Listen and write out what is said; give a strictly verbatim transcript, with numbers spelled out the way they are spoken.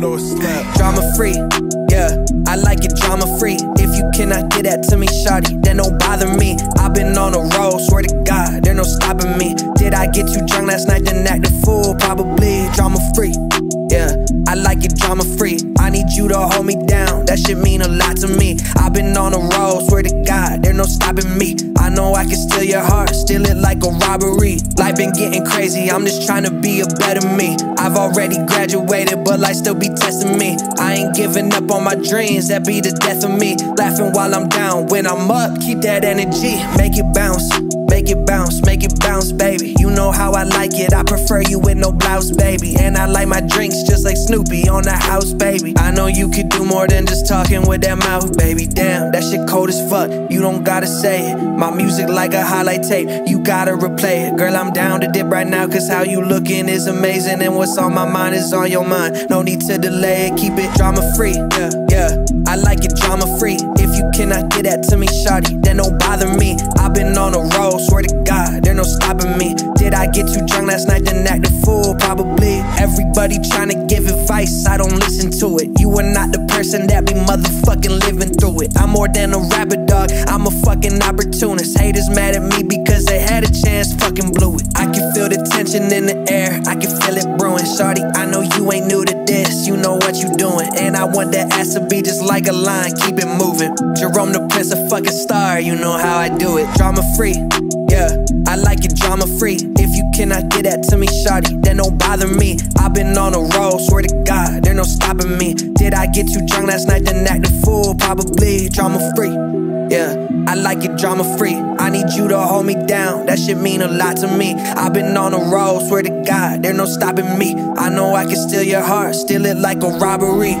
know it's slap. Drama free, yeah, I like it drama free. If you cannot get that to me, shawty, then don't bother me. I've been on a roll, swear to God, there no stopping me. Did I get you drunk last night, then act a fool? Probably drama free, yeah, I like it drama free. I need you to hold me down, that shit mean a lot to me. I've been on a roll, swear to God, there no stopping me. I know I can steal your heart, steal it like a robbery. Life been getting crazy, I'm just trying to be a better me. I've already graduated, but life still be testing me. I ain't giving up on my dreams, that be the death of me. Laughing while I'm down, when I'm up, keep that energy. Make it bounce, make it bounce, make it bounce, baby. You know how I like it, I prefer you with no blouse, baby. And I like my drinks just like Snoopy on the house, baby. I know you could do more than just talking with that mouth, baby. Damn, that shit cold as fuck, you don't gotta say it. My music like a highlight tape, you gotta replay it. Girl, I'm down to dip right now, cause how you looking is amazing. And what's on my mind is on your mind, no need to delay it, keep it drama free, yeah, yeah. I like it drama free, if you cannot get that to me, shawty, then don't bother me. I've been on a roll, swear to God, there no stopping me. Did I get you drunk last night, then act a fool? Probably. Everybody tryna give advice, I don't listen to it. You are not the person that be motherfucking living through it. I'm more than a rapper, dog, I'm a fucking opportunist. Haters mad at me because they had a chance, fucking blew it. I can feel the tension in the air, I can feel it brewing. Shawty, I know you ain't new to this, you know what you doing. And I want that ass to be just like a line, keep it moving. Jerome the Prince, a fucking star, you know how I do it. Drama free, yeah, I like it drama free. If you cannot get that to me, shawty, then don't bother me. I've been on a roll, swear to God, there no stopping me. Did I get you drunk last night, then act a fool? Probably drama free, yeah, I like it drama free. I need you to hold me down, that shit mean a lot to me. I've been on a roll, swear to God, there no stopping me. I know I can steal your heart, steal it like a robbery.